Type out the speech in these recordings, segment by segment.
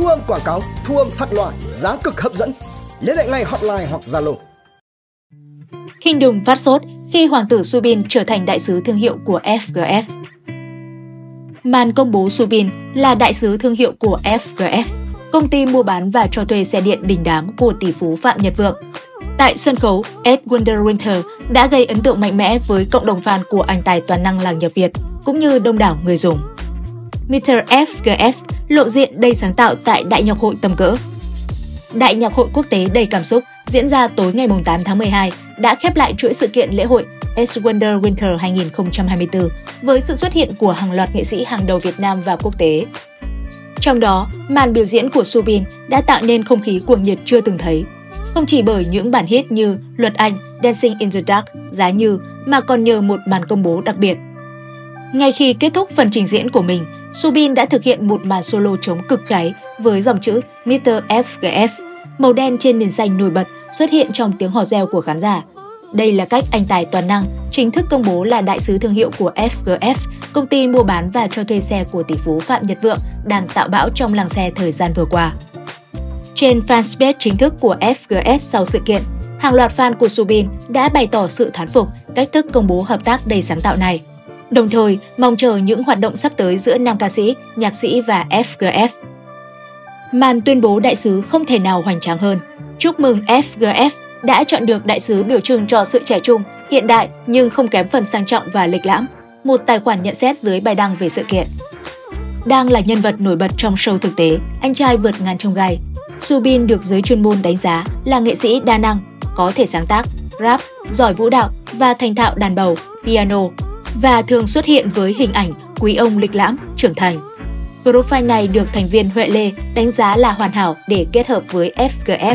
thu âm quảng cáo, thu âm phát loa, giá cực hấp dẫn. Liên hệ ngay hotline hoặc Zalo. Kingdom phát sốt khi hoàng tử Soobin trở thành đại sứ thương hiệu của FGF. Màn công bố Soobin là đại sứ thương hiệu của FGF, công ty mua bán và cho thuê xe điện đình đám của tỷ phú Phạm Nhật Vượng. Tại sân khấu, 8Wonder Winter đã gây ấn tượng mạnh mẽ với cộng đồng fan của anh tài toàn năng làng Nhật Việt, cũng như đông đảo người dùng. Mr. FGF lộ diện đầy sáng tạo tại Đại nhạc hội tầm cỡ. Đại nhạc hội quốc tế đầy cảm xúc diễn ra tối ngày 8 tháng 12 đã khép lại chuỗi sự kiện lễ hội 8Wonder Winter 2024 với sự xuất hiện của hàng loạt nghệ sĩ hàng đầu Việt Nam và quốc tế. Trong đó, màn biểu diễn của Soobin đã tạo nên không khí cuồng nhiệt chưa từng thấy. Không chỉ bởi những bản hit như Luật Anh, Dancing in the Dark, Giá Như mà còn nhờ một màn công bố đặc biệt. Ngay khi kết thúc phần trình diễn của mình, Soobin đã thực hiện một màn solo trống cực cháy với dòng chữ Mr. FGF, màu đen trên nền xanh nổi bật xuất hiện trong tiếng hò reo của khán giả. Đây là cách anh tài toàn năng chính thức công bố là đại sứ thương hiệu của FGF, công ty mua bán và cho thuê xe của tỷ phú Phạm Nhật Vượng đang tạo bão trong làng xe thời gian vừa qua. Trên fanpage chính thức của FGF sau sự kiện, hàng loạt fan của Soobin đã bày tỏ sự thán phục cách thức công bố hợp tác đầy sáng tạo này. Đồng thời, mong chờ những hoạt động sắp tới giữa nam ca sĩ, nhạc sĩ và FGF. Màn tuyên bố đại sứ không thể nào hoành tráng hơn. Chúc mừng FGF đã chọn được đại sứ biểu trưng cho sự trẻ trung, hiện đại nhưng không kém phần sang trọng và lịch lãm, một tài khoản nhận xét dưới bài đăng về sự kiện. Đang là nhân vật nổi bật trong show thực tế, anh trai vượt ngàn chông gai, Soobin được giới chuyên môn đánh giá là nghệ sĩ đa năng, có thể sáng tác, rap, giỏi vũ đạo và thành thạo đàn bầu, piano, và thường xuất hiện với hình ảnh quý ông lịch lãm, trưởng thành. Profile này được thành viên Huệ Lê đánh giá là hoàn hảo để kết hợp với FGF.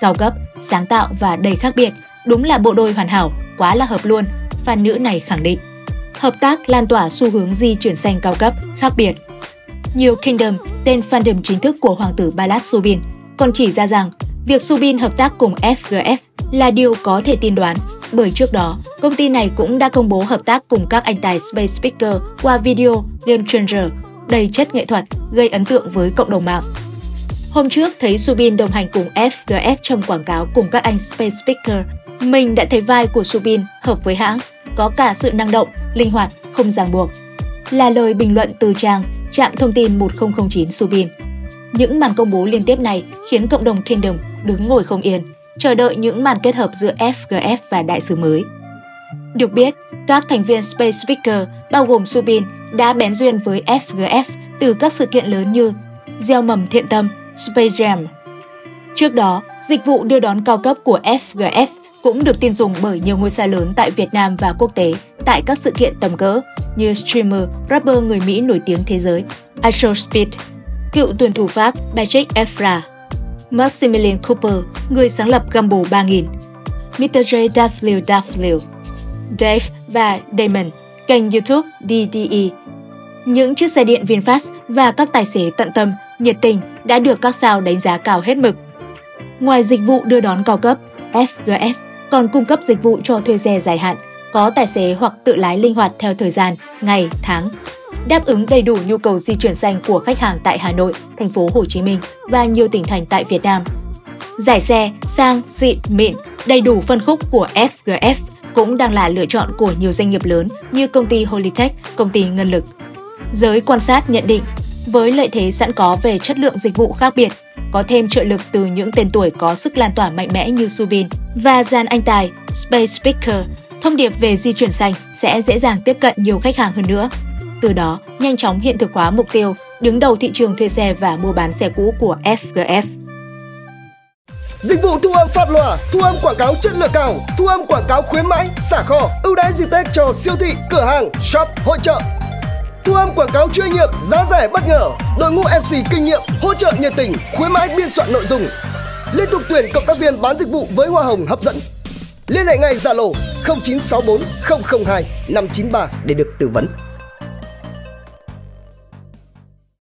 Cao cấp, sáng tạo và đầy khác biệt, đúng là bộ đôi hoàn hảo, quá là hợp luôn, fan nữ này khẳng định. Hợp tác lan tỏa xu hướng di chuyển xanh cao cấp, khác biệt. Nhiều Kingdom, tên fandom chính thức của hoàng tử Balasubin, còn chỉ ra rằng việc Soobin hợp tác cùng FGF là điều có thể tin đoán, bởi trước đó, công ty này cũng đã công bố hợp tác cùng các anh tài Space Speaker qua video Game Changer, đầy chất nghệ thuật, gây ấn tượng với cộng đồng mạng. Hôm trước thấy Soobin đồng hành cùng FGF trong quảng cáo cùng các anh Space Speaker, mình đã thấy vai của Soobin hợp với hãng, có cả sự năng động, linh hoạt, không ràng buộc. Là lời bình luận từ trang Trạm Thông tin 1009 Soobin. Những màn công bố liên tiếp này khiến cộng đồng Kingdom đứng ngồi không yên, chờ đợi những màn kết hợp giữa FGF và đại sứ mới. Được biết, các thành viên Space Speaker bao gồm Soobin đã bén duyên với FGF từ các sự kiện lớn như Gieo mầm thiện tâm, Space Jam. Trước đó, dịch vụ đưa đón cao cấp của FGF cũng được tin dùng bởi nhiều ngôi sao lớn tại Việt Nam và quốc tế tại các sự kiện tầm cỡ như streamer, rapper người Mỹ nổi tiếng thế giới Astro Speed, cựu tuyển thủ Pháp Patrick Efra, Maximilian Cooper, người sáng lập Gumball 3000, Mr. JWW, Dave và Damon, kênh YouTube DDE. Những chiếc xe điện VinFast và các tài xế tận tâm, nhiệt tình đã được các sao đánh giá cao hết mực. Ngoài dịch vụ đưa đón cao cấp, FGF còn cung cấp dịch vụ cho thuê xe dài hạn, có tài xế hoặc tự lái linh hoạt theo thời gian, ngày, tháng, đáp ứng đầy đủ nhu cầu di chuyển xanh của khách hàng tại Hà Nội, thành phố Hồ Chí Minh và nhiều tỉnh thành tại Việt Nam. Giải xe, sang, xịn, mịn, đầy đủ phân khúc của FGF cũng đang là lựa chọn của nhiều doanh nghiệp lớn như công ty Holitech, công ty Ngân Lực. Giới quan sát nhận định, với lợi thế sẵn có về chất lượng dịch vụ khác biệt, có thêm trợ lực từ những tên tuổi có sức lan tỏa mạnh mẽ như Soobin và dàn anh tài Space Speaker, thông điệp về di chuyển xanh sẽ dễ dàng tiếp cận nhiều khách hàng hơn nữa. Từ đó, nhanh chóng hiện thực hóa mục tiêu đứng đầu thị trường thuê xe và mua bán xe cũ của FGF. Dịch vụ thu âm phát loa, thu âm quảng cáo chất lượng cao, thu âm quảng cáo khuyến mãi, xả kho, ưu đãi dịp Tết cho siêu thị, cửa hàng, shop, hội trợ. Thu âm quảng cáo chuyên nghiệp, giá rẻ bất ngờ, đội ngũ MC kinh nghiệm, hỗ trợ nhiệt tình, khuyến mãi biên soạn nội dung. Liên tục tuyển cộng tác viên bán dịch vụ với hoa hồng hấp dẫn. Liên hệ ngay Zalo 0964 002 593 để được tư vấn.